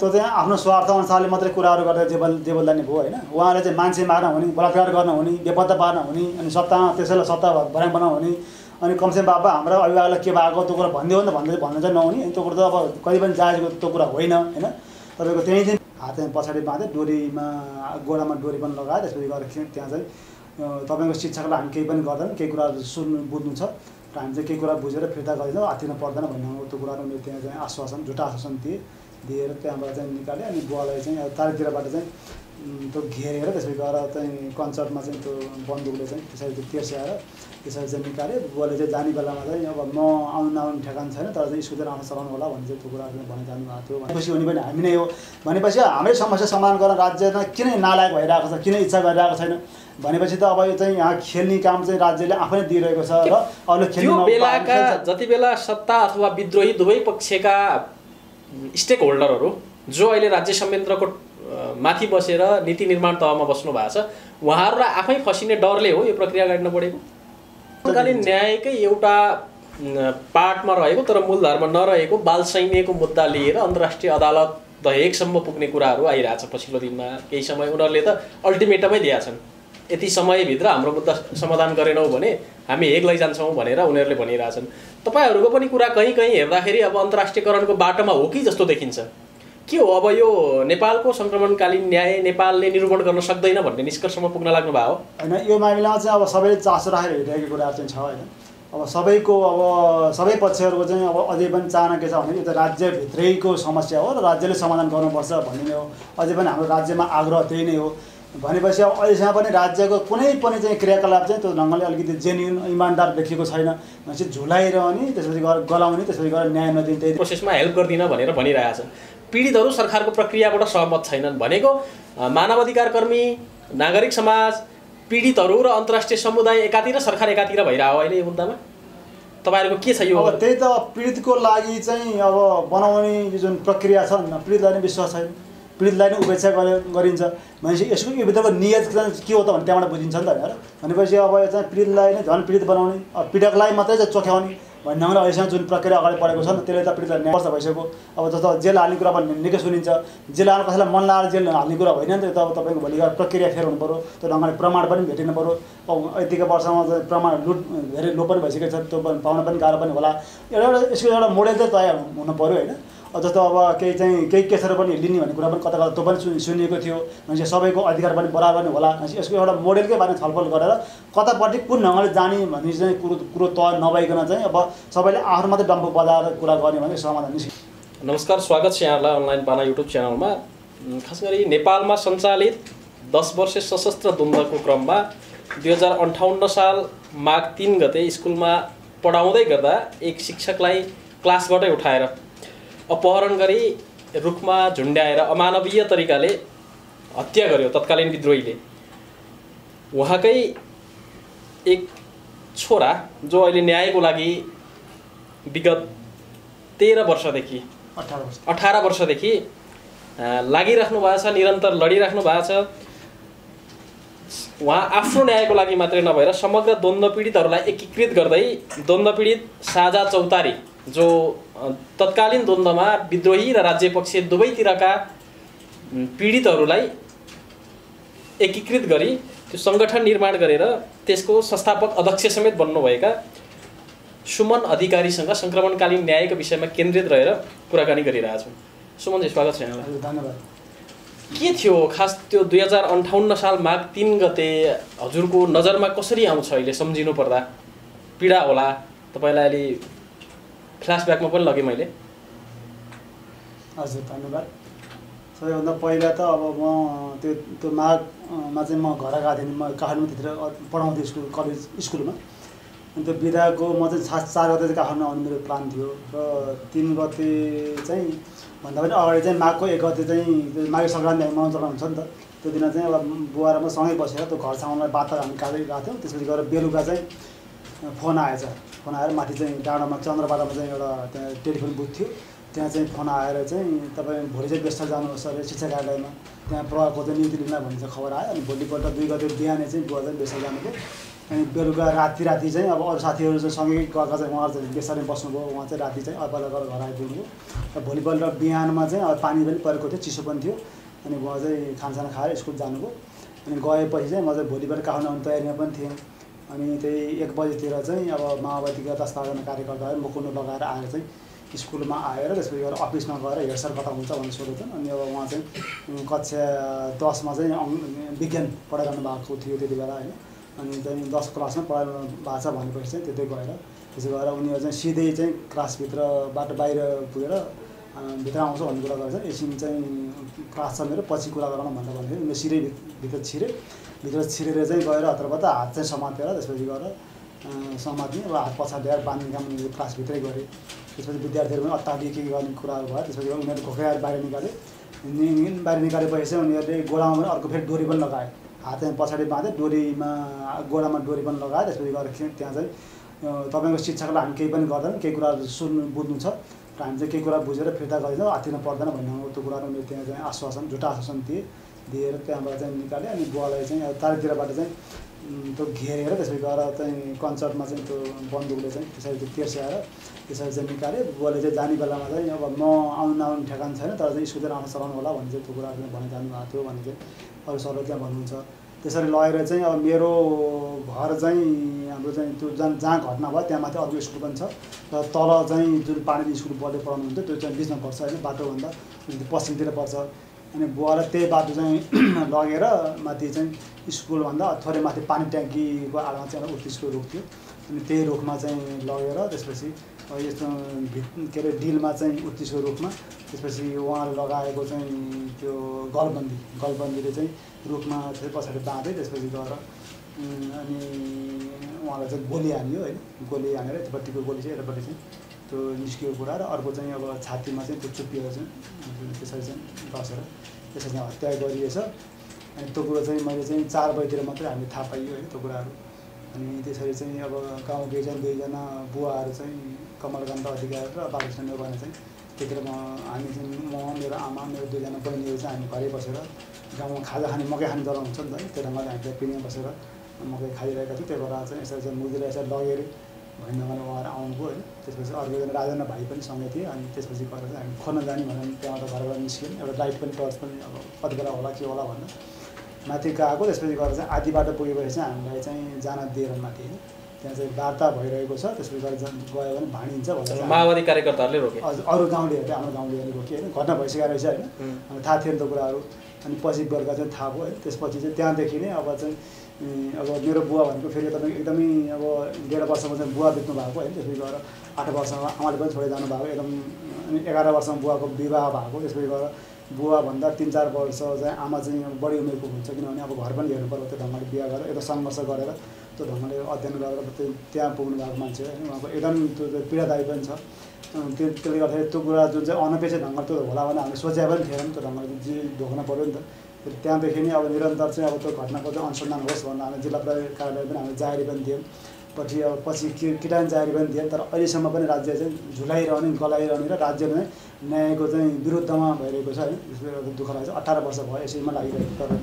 त्यो चाहिँ आफ्नो स्वार्थ अनुसारले मात्रै कुराहरु गर्दा जेबल लाने भयो हैन। उहाँले चाहिँ मान्छे मार्न हुने, बलात्कार गर्न हुने, बेपत्ता पार्न हुने, अनि सत्तामा त्यसैलाई सत्ता भर्ना बनाउन हुने, अनि कमसे कम बाबा हाम्रो अभिभावकले के भएको त्यो कुरा भन्दियो नि भन्नु चाहिँ नहुने। अनि त्यो कुरा त अब कहिले पनि जायजको त्यो कुरा होइन हैन। तपाईको त्यही चाहिँ हात पछाडी बाँधे डोरीमा गोडामा डोरी पनि लगाए, त्यसपछि गएर त्यहाँ चाहिँ तपाईको शिक्षकलाई हामी केही पनि गर्दैन, केही कुरा सुन्नु बुझ्नु छ र हामी चाहिँ केही कुरा बुझेर फिर्ता गरिदिनु आत्तिन पर्दैन भन्ने त्यो कुरा उनीहरूले त्यहाँ चाहिँ आश्वासन झुटा आश्वासन दिए दिएर त्यहाँबाट चाहिँ निकाले। अनि बुवालाई चाहिँ तारतिरबाट चाहिँ त्यो घेरेर त्यसपछि गएर चाहिँ कन्सर्टमा चाहिँ त्यो बन्दुकले चाहिँ त्यसरी त्यो तेर्स्याएर त्यसरी चाहिँ निकाले। बुवाले चाहिँ जाने बेलामा चाहिँ अब म आउनु ठेकान छैन, तर चाहिँ स्कुल राम्रो चलाउनु होला भन्ने चाहिँ त्यो कुरा भनि जानुभएको थियो। भनेपछि उनी पनि हामी नै हो भनेपछि हाम्रै समस्या समाधान गर्न राज्यमा किन नालायक भइरहेको छ, किन इच्छा गरिरहेको छैन भनेपछि त अब यो चाहिँ यहाँ खेल्ने काम चाहिँ राज्यले आफै दिइरहेको छ र अरूले खेल्नु बेलाका जति बेला सत्ता अथवा विद्रोही दुवै पक्षका स्टेक होल्डरहरू जो अहिले राज्य संयन्त्रको माथि बसेर नीति निर्माण तहमा बस्नु भएको छ उहाँहरूलाई आफै फसिने डरले हो यो प्रक्रिया गर्न परेको। तत्कालीन न्यायकै एउटा पार्टमा रहेको तर मूलधारमा नरहेको बालसैन्यको मुद्दा लिएर अन्तर्राष्ट्रिय अदालत दहेकसम्म पुग्ने कुराहरू आइरहेछ। पछिल्लो दिनमा केही समय उनीहरूले त अल्टिमेटमै दिएका छन्, यति समयभित्र हाम्रो मुद्दा समाधान गरेनौँ भने हामी हेग लैजान्छौँ भनेर उनीहरूले भनिरहेछन्। तपाईहरूको पनि कुरा कहीँ कहीँ हेर्दाखेरि अब अन्तर्राष्ट्रियकरणको बाटोमा हो कि जस्तो देखिन्छ। के हो अब यो नेपालको सङ्क्रमणकालीन न्याय नेपालले निरूपण गर्न सक्दैन भन्ने निष्कर्षमा पुग्न लाग्नु भएको होइन। यो मामिलामा चाहिँ अब सबैले चासो राखेर हिँडिरहेको कुरा चाहिँ छ होइन। अब सबैको अब सबै पक्षहरूको चाहिँ अब अझै पनि चाहना के छ भने यो त राज्यभित्रैको समस्या हो र राज्यले समाधान गर्नुपर्छ भन्ने हो। अझै पनि हाम्रो राज्यमा आग्रह त्यही नै हो भनेपछि अब अहिलेसम्म पनि राज्यको कुनै पनि चाहिँ क्रियाकलाप चाहिँ त्यो ढङ्गले अलिकति जेन्युन इमान्दार देखिएको छैन। भनेपछि झुलाइरहने, त्यसपछि गएर गलाउने, त्यसपछि गएर न्याय नदिने, त्यही प्रोसेसमा हेल्प गर्दिनँ भनेर भनिरहेछ। पीडितहरू सरकारको प्रक्रियाबाट सहमत छैनन् भनेको मानवाधिकार कर्मी, नागरिक समाज, पीडितहरू र अन्तर्राष्ट्रिय समुदाय एकातिर सरकार एकातिर भइरहेको अहिले यो मुद्दामा तपाईहरुको के छ? यो अब त्यही त पीडितको लागि चाहिँ अब बनाउने जुन प्रक्रिया छ पीडितलाई विश्वास छैन, पीडितलाई नै उपेक्षा गरिन्छ भनेपछि यसको यो भित्रको नियत के हो त भने त्यहाँबाट बुझिन्छ नि त होइन। भनेपछि अब यो चाहिँ पीडितलाई नै झन् पीडित बनाउने, अब पीडकलाई मात्रै चाहिँ चोख्याउने भन्ने हाम्रो अहिलेसम्म जुन प्रक्रिया अगाडि बढेको छ त्यसले त पीडितलाई न्याय पर्छ भइसक्यो। अब जस्तो जेल हाल्ने कुरा पनि निकै सुनिन्छ, जेल हाल्नु कसैलाई मन लाएर जेल हाल्ने कुरा होइन नि त। अब तपाईँको भोलि गएर प्रक्रिया फेर हुनु पऱ्यो, त्यो ढङ्गले प्रमाण पनि भेटिनु पऱ्यो। अब यतिको वर्षमा प्रमाण लुट धेरै लोपन भइसकेको छ, त्यो पाउन पनि गाह्रो पनि होला। एउटा यसको एउटा मोडेल चाहिँ तयार हुनु पऱ्यो होइन। जस्तो अब केही चाहिँ केही केसहरू पनि लिने भन्ने कुरा पनि कता कता त्यो पनि सुनिएको थियो। भनेपछि सबैको अधिकार पनि बराबर नै होला। भनेपछि यसको एउटा मोडेलकै बारेमा छलफल गरेर कतापट्टि कुन ढङ्गले जाने भन्ने चाहिँ कुरो तय नभइकन चाहिँ अब सबैले आफ्नो मात्रै डम्बो बजाएर कुरा गर्ने भने समाधान निस्किन्छ। नमस्कार, स्वागत छ यहाँलाई अनलाइन पाना युट्युब च्यानलमा। खास गरी नेपालमा सञ्चालित 10 वर्ष सशस्त्र द्वन्द्वको क्रममा 2058 साल माघ 3 गते स्कुलमा पढाउँदै गर्दा एक शिक्षकलाई क्लासबाटै उठाएर अपहरण गरी रुखमा झुन्ड्याएर अमानवीय तरिकाले हत्या गर्यो तत्कालीन विद्रोहीले। उहाँकै एक छोरा जो अहिले न्यायको लागि विगत 18 वर्षदेखि लागिराख्नु भएको छ, निरन्तर लडिराख्नु भएको छ। उहाँ आफ्नो न्यायको लागि मात्रै नभएर समग्र द्वन्द्व पीडितहरूलाई एकीकृत गर्दै द्वन्द्व पीडित साझा चौतारी जो तत्कालीन द्वन्द्वमा विद्रोही र राज्यपक्ष दुवैतिरका पीडितहरूलाई एकीकृत गरी त्यो सङ्गठन निर्माण गरेर त्यसको संस्थापक अध्यक्ष समेत बन्नुभएका सुमन अधिकारीसँग सङ्क्रमणकालीन न्यायको विषयमा केन्द्रित रहेर कुराकानी गरिरहेछौँ। सुमनजी, स्वागत छ यहाँलाई। धन्यवाद। के थियो खास त्यो 2058 साल माघ 3 गते हजुरको नजरमा कसरी आउँछ? अहिले सम्झिनु पर्दा पीडा होला, तपाईँलाई अहिले फ्ल्यासब्याकमा पनि लगेँ मैले। हजुर, धन्यवाद। सबैभन्दा पहिला त अब म त्यो माघमा चाहिँ म घर गएको थिएँ। म काठमाडौँतिर पढाउँथेँ कलेज स्कुलमा। अनि त्यो बिदाको म चाहिँ 4 गते चाहिँ काठमाडौँ आउने मेरो प्लान थियो र 3 गते चाहिँ भन्दा पनि अगाडि चाहिँ माघको 1 गते चाहिँ माघे सङ्क्रान्ति हामी मनाउन चलाउँछ नि त। त्यो दिन चाहिँ अब बुवा र म सँगै बसेर त्यो घर सामानलाई बातहरू हामी काटिरहेको थियौँ। त्यसपछि गएर बेलुका चाहिँ फोन आएर माथि चाहिँ डाँडामा चन्द्रपाडामा चाहिँ एउटा त्यहाँ टेलिफोन बुथ थियो, त्यहाँ चाहिँ फोन आएर चाहिँ तपाईँ भोलि चाहिँ व्यस्त जानुहोस् अरे शिक्षा कार्यालयमा, त्यहाँ प्रभावको चाहिँ नियुक्ति लिन भन्ने खबर आयो। अनि भोलिपल्ट 2 गते बिहानै चाहिँ बुवा चाहिँ व्यस्त जानुभयो। अनि बेलुका राति अब अरु साथीहरु चाहिँ सँगै गएका चाहिँ उहाँहरु चाहिँ बेसरी बस्नुभयो। उहाँ चाहिँ राति चाहिँ अपाला गरेर घर आइपुग्नु। र भोलिपल्ट बिहानमा चाहिँ पानी पनि परेको थियो, चिसो पनि थियो। अनि उहाँ चाहिँ खानसाना खाएर स्कुल जानुभयो। अनि गएपछि चाहिँ म चाहिँ भोलिपल्ट काहुन आउने तयारीमा पनि थिएँ। अनि त्यही 1 बजेतिर चाहिँ अब माओवादीका 10-12 कार्यकर्ताहरु मुखुनो लगाएर आएर चाहिँ स्कुलमा आएर त्यसपछि गएर अफिसमा गएर हेड सर कता हुन्छ भन्ने सोधेछन्। अनि अब उहाँ चाहिँ कक्षा 10 मा चाहिँ विज्ञान पढाइरहनु भएको थियो त्यति बेला हैन। अनि चाहिँ 10 क्लासमा पढाउनु भाषा भनेपछि चाहिँ त्यतै गएर त्यसै गएर उनीहरु चाहिँ सिधै चाहिँ क्लासभित्रबाट बाहिर पुगेर भित्र आउँछ भन्ने कुरा गर्छ। एकछिन चाहिँ क्लास छ मेरो, पछि कुरा गरौँ भनेर भन्थे। उनीहरू सिधै भित्र छिरेर चाहिँ गएर हतपत हात चाहिँ समातेर त्यसपछि गएर समात्ने र हात पछाडि ल्याएर बाँध्ने काम उनीहरूले क्लासभित्रै गरे। त्यसपछि विद्यार्थीहरू पनि अत्तालिए के गर्ने कुराहरू भयो। त्यसपछि उनीहरू घोक्याएर बाहिर निकाले। बाहिर निकालेपछि चाहिँ उनीहरूले गोडामा पनि अर्को फेरि डोरी पनि लगाए, हात चाहिँ पछाडि बाँधे, डोरीमा गोडामा डोरी पनि लगाए। त्यसपछि गएर त्यहाँ चाहिँ तपाईँको शिक्षकलाई हामी केही पनि गर्दैन, केही कुरा सुन्नु बुझ्नु छ र हामी चाहिँ केही कुरा बुझेर फिर्ता गरिदिन्छ, हातिन पर्दैन भन्ने त्यो कुरा उनीहरू त्यहाँ चाहिँ आश्वासन झुटा आश्वासन दिएर त्यहाँबाट चाहिँ निकाले। अनि बुवालाई चाहिँ तारतिरबाट चाहिँ त्यो घेरेर त्यसपछि गएर चाहिँ कन्सर्टमा चाहिँ त्यो बन्दुकले चाहिँ त्यसरी त्यो तेर्स्याएर त्यसरी चाहिँ निकाले। बुवाले चाहिँ जाने बेलामा चाहिँ अब म आउनु नआउनु ठेगान छैन, तर चाहिँ स्कुल चाहिँ राम्रो चलाउनु होला भन्ने चाहिँ त्यो कुरा भन्न जानुभएको थियो भने चाहिँ अरू सरले त्यहाँ भन्नुहुन्छ। त्यसरी लगेर चाहिँ अब मेरो घर चाहिँ हाम्रो चाहिँ त्यो जहाँ घटना भयो त्यहाँ माथि अर्को स्कुल पनि छ र तल चाहिँ जुन पानी स्कुल बलले पढाउनुहुन्थ्यो त्यो चाहिँ बिचमा पर्छ होइन, बाटोभन्दा पश्चिमतिर पर्छ। अनि बुवालाई त्यही बाटो चाहिँ लगेर माथि चाहिँ स्कुलभन्दा थोरै माथि पानी ट्याङ्कीको आडामा चाहिँ एउटा स्कुल रोक थियो। अनि त्यही रुखमा चाहिँ लगेर त्यसपछि यस्तो के अरे डिलमा चाहिँ उत्तिसको रुखमा त्यसपछि उहाँले लगाएको चाहिँ त्यो गलबन्दीले चाहिँ रुखमा चाहिँ पछाडि बाँधे। त्यसपछि गएर अनि उहाँलाई चाहिँ गोली हान्यो होइन, गोली हानेर यतापट्टिको गोली चाहिँ यतापट्टि चाहिँ त्यो निस्किएको कुरा र अर्को चाहिँ अब छातीमा चाहिँ त्यो चुप्पिएर चाहिँ त्यसरी चाहिँ बसेर त्यसरी चाहिँ हत्या गरिएछ। अनि त्यो कुरो चाहिँ मैले चाहिँ 4 बजीतिर मात्रै हामीले थाहा पाइयो होइन त्यो कुराहरू। अनि त्यसरी चाहिँ अब गाउँ दुईजना बुवाहरू चाहिँ कमलकान्त अधिकारी र बालकृष्ण नेवारले चाहिँ त्यतिखेर हामी चाहिँ मेरो आमा मेरो 2जना बहिनीहरू चाहिँ हामी घरै बसेर गाउँमा खाजा खाने मकै खाने जग्गा हुन्छ नि त, त्यही ढङ्गले हामीले पिँढीमा बसेर मकै खाइरहेका थियौँ। त्यही भएर चाहिँ यसरी चाहिँ मुजुरा यसरी लगेर भन्ने ढङ्गले उहाँहरू आउनुभयो होइन। त्यसपछि अर्कोजना राजेन्द्र भाइ पनि सँगै थिए। अनि त्यसपछि गएर चाहिँ हामी खोल्न जाने भनेर त्यहाँबाट घरबाट निस्क्यौँ। एउटा लाइट पनि टर्च पनि अब कति बेला होला के होला भनेर माथि गएको। त्यसपछि गएर चाहिँ आधी बाटो पुगेपछि चाहिँ हामीलाई चाहिँ जान दिएर माथि होइन त्यहाँ चाहिँ वार्ता भइरहेको छ। त्यसपछि गएर गयो भने भाँडिन्छ भनेर माओवादी कार्यकर्ताहरूले रोके, अरू गाउँलेहरूले हाम्रो गाउँलेहरूले रोके होइन, घटना भइसकेको रहेछ होइन, अनि थाहा थिएन त्यो कुराहरू। अनि पछि बेलुका चाहिँ थाहा भयो होइन। त्यसपछि चाहिँ त्यहाँदेखि नै अब चाहिँ अब मेरो बुवा भनेको फेरि तपाईँ एकदमै अब 1.5 वर्षमा चाहिँ बुवा बित्नु भएको होइन। त्यसपछि गएर 8 वर्षमा आमाले पनि छोडेर जानुभएको एकदम। अनि 11 वर्षमा बुवाको विवाह भएको। त्यसपछि गएर बुवाभन्दा 3-4 वर्ष चाहिँ आमा चाहिँ बढी उमेरको हुन्छ, किनभने अब घर पनि हेर्नु पर्यो। त्यो ढङ्गले बिहा गरेर यता सङ्घर्ष गरेर त्यो ढङ्गले अध्ययन गरेर त्यो त्यहाँ पुग्नु भएको मान्छे होइन, उहाँको एकदम त्यो पीडादायी पनि छ। त्यसले गर्दाखेरि त्यो कुरा जुन चाहिँ अनपेक्षित ढङ्ग त्यो होला भने हामीले सोचेको पनि थिएनौँ। त्यो ढङ्गले जे ढोक्न पऱ्यो नि त। त्यहाँदेखि नै अब निरन्तर चाहिँ अब त्यो घटनाको चाहिँ अनुसन्धान होस् भनेर हामीले जिल्ला प्रहरी कार्यालय पनि हामीले जाहेरी पनि दियौँ, पछि अब पछि किटान जारी पनि दिए। तर अहिलेसम्म पनि राज्य चाहिँ झुलाइरहने गलाइरहने र राज्य नै न्यायको चाहिँ विरुद्धमा भइरहेको छ होइन। त्यसले गर्दा दुःख लाग्छ। 18 वर्ष भयो यसैमा लागिरहेको कारणले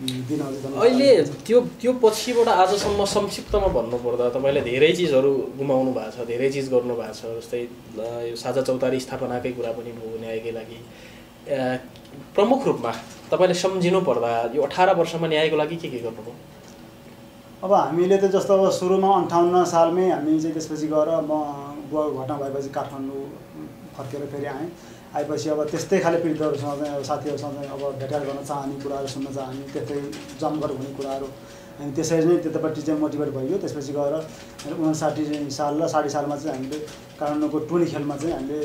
दिन अहिले त्यो पछिबाट आजसम्म संक्षिप्तमा भन्नुपर्दा तपाईँले धेरै चिजहरू गुमाउनु भएको छ, धेरै चिज गर्नु भएको छ। जस्तै यो साझा चौतारी स्थापनाकै कुरा पनि भयो न्यायकै लागि। प्रमुख रूपमा तपाईँले सम्झिनु पर्दा यो 18 वर्षमा न्यायको लागि के गर्नुभयो? अब हामीले त जस्तो अब सुरुमा 58 सालमै हामी चाहिँ त्यसपछि गएर म बुवाको घटना भएपछि काठमाडौँ फर्केर फेरि आएँ। आएपछि अब त्यस्तै खाले पीडितहरूसँग चाहिँ अब साथीहरूसँग चाहिँ अब भेटघाट गर्न चाहने कुराहरू सुन्न चाहने, त्यस्तै जमघट हुने कुराहरू। अनि त्यसरी नै त्यतापट्टि चाहिँ मोटिभेट भइयो। त्यसपछि गएर 59 साल र 60 सालमा चाहिँ हामीले काठमाडौँको टुनी खेलमा चाहिँ हामीले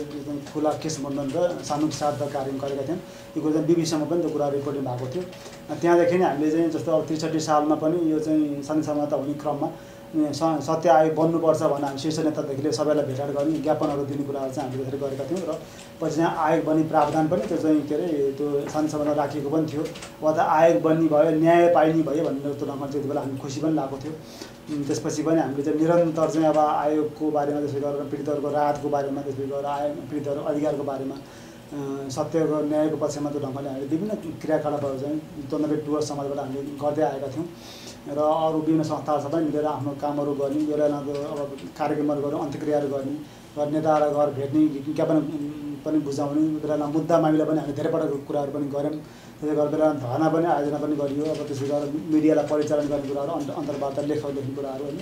खुला केस बन्धन र सामूहिक श्राद्ध कार्यक्रम गरेका थियौँ। यो कुरा चाहिँ बिबिसीसम्म पनि त्यो कुरा रिपोर्टिङ भएको थियो। त्यहाँदेखि नै हामीले चाहिँ जस्तो अब 63 सालमा पनि यो चाहिँ शान्ति समझौता हुने क्रममा सत्य आयोग बन्नुपर्छ भनेर हामी शीर्ष नेतादेखि लिएर सबैलाई भेटघाट गर्ने ज्ञापनहरू दिने कुराहरू चाहिँ हामीले त्यसरी गरेका थियौँ। र पछि चाहिँ आयोग बन्ने प्रावधान पनि त्यो चाहिँ के अरे त्यो शान्ति समझौता राखिएको पनि थियो। वा त आयोग बन्ने भयो, न्याय पाइने भयो भन्ने जस्तो ढङ्गमा त्यति बेला हामी खुसी पनि लागेको थियो। त्यसपछि पनि हामीले चाहिँ निरन्तर चाहिँ अब आयोगको बारेमा, त्यसै गरेर पीडितहरूको राहतको बारेमा, त्यसै गरेर आयोग पीडितहरू अधिकारको बारेमा, सत्यको न्यायको पक्षमा त्यो ढङ्गले हामीले विभिन्न क्रियाकलापहरू चाहिँ जनबेट डुवर्स समाजबाट हामीले गर्दै आएका थियौँ। र अरू विभिन्न संस्थाहरूसँग मिलेर आफ्नो कामहरू गर्ने, बेला अब कार्यक्रमहरू गर्ने, अन्तक्रियाहरू गर्ने र नेताहरूलाई घर भेट्ने, ज्ञापन पनि बुझाउने, बेला मुद्दा मामिला पनि हामीले धेरै पटक कुराहरू पनि गऱ्यौँ। त्यसै गरेर धरना पनि आयोजना पनि गरियो। अब त्यसै गरेर मिडियालाई परिचालन गर्ने कुराहरू, अन्तर्वार्ता लेख्ने कुराहरू, होइन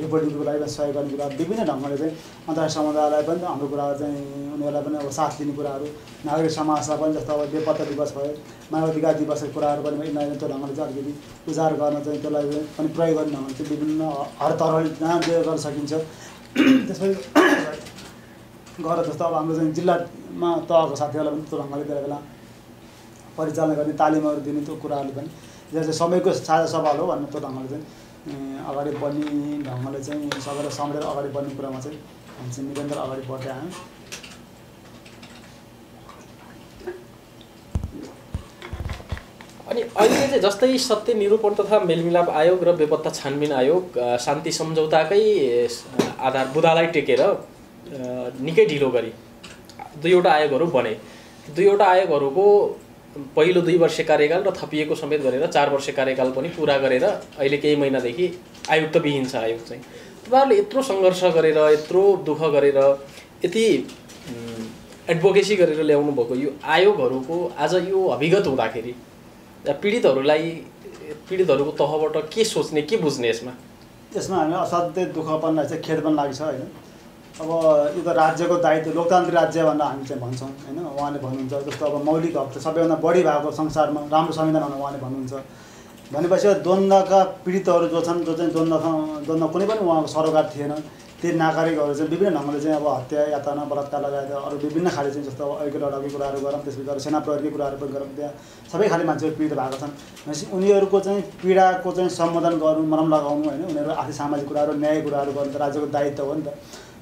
रिपोर्टिङको लागि सहयोग गर्ने कुराहरू, विभिन्न ढङ्गले चाहिँ अन्तर्राष्ट्रिय समुदायलाई पनि हाम्रो कुराहरू चाहिँ उनीहरूलाई पनि अब साथ दिने कुराहरू, नागरिक समाजलाई पनि जस्तो अब बेपत्ता दिवस भयो, मानवाधिकार दिवसको कुराहरू पनि यिनीहरूले त्यो ढङ्गले चाहिँ अलिकति उजार गर्न चाहिँ त्यसलाई पनि प्रयोग गर्ने ढङ्गले चाहिँ विभिन्न हर तहले जहाँ जे गर्न सकिन्छ त्यसपछि गएर जस्तो अब हाम्रो चाहिँ जिल्लामा तहको साथीहरूलाई पनि त्यो ढङ्गले बेला बेला परिचालन गर्ने, तालिमहरू दिने, त्यो कुराहरूले पनि जो चाहिँ समयको साझा सवाल हो भन्ने त्यो ढङ्गले चाहिँ अगाडि बढ्ने ढङ्गले चाहिँ सबैलाई सम्झेर अगाडि बढ्ने कुरामा चाहिँ हामी चाहिँ निरन्तर अगाडि बढ्दै आयौँ। अनि अहिले चाहिँ जस्तै सत्य निरूपण तथा मेलमिलाप आयोग र बेपत्ता छानबिन आयोग शान्ति सम्झौताकै आधार बुदालाई टेकेर निकै ढिलो गरी दुईवटा आयोगहरू बने। दुईवटा आयोगहरूको पहिलो 2 वर्ष कार्यकाल र थपिएको समेत गरेर 4 वर्ष कार्यकाल पनि पूरा गरेर अहिले केही महिनादेखि आयुक्त विहीन छ आयोग चाहिँ। तपाईहरुले यत्रो संघर्ष गरेर, यत्रो दुःख गरेर, यति एडभोकेसी गरेर ल्याउनु भएको यो आयोगहरूको आज यो अभिगत हुँदाखेरि पीडितहरूलाई, पीडितहरूको तहबाट के सोच्ने, के बुझ्ने यसमा? यसमा हामी असाध्यै दुःख पनि छ, खेद पनि लाग्छ हैन। अब यो त राज्यको दायित्व, लोकतान्त्रिक राज्य भनेर हामी चाहिँ भन्छौँ हैन। उहाँले भन्नुहुन्छ जस्तो अब मौलिक हक सबैभन्दा बढी भएको संसारमा राम्रो संविधान भनेर उहाँले भन्नुहुन्छ। भनेपछि द्वन्द्वका पीडितहरू जो छन्, जो चाहिँ द्वन्द्व कुनै पनि उहाँको सरोकार थिएन, ती नागरिकहरू चाहिँ विभिन्न ढङ्गले चाहिँ अब हत्या, यातना, बलात्कार लगायत अरू विभिन्न खाले चाहिँ जस्तो अब ऐक्य लडाउने कुराहरू गरौँ, त्यसपछि गरेर सेना प्रहरीकै कुराहरू पनि गरौँ, त्यहाँ सबै खाले मान्छेहरू पीडित भएको छन्। भनेपछि उनीहरूको चाहिँ पीडाको चाहिँ सम्बोधन गर्नु, मरम लगाउनु होइन, उनीहरू आर्थिक सामाजिक कुराहरू, न्याय कुराहरू गर्नु त राज्यको दायित्व हो नि त।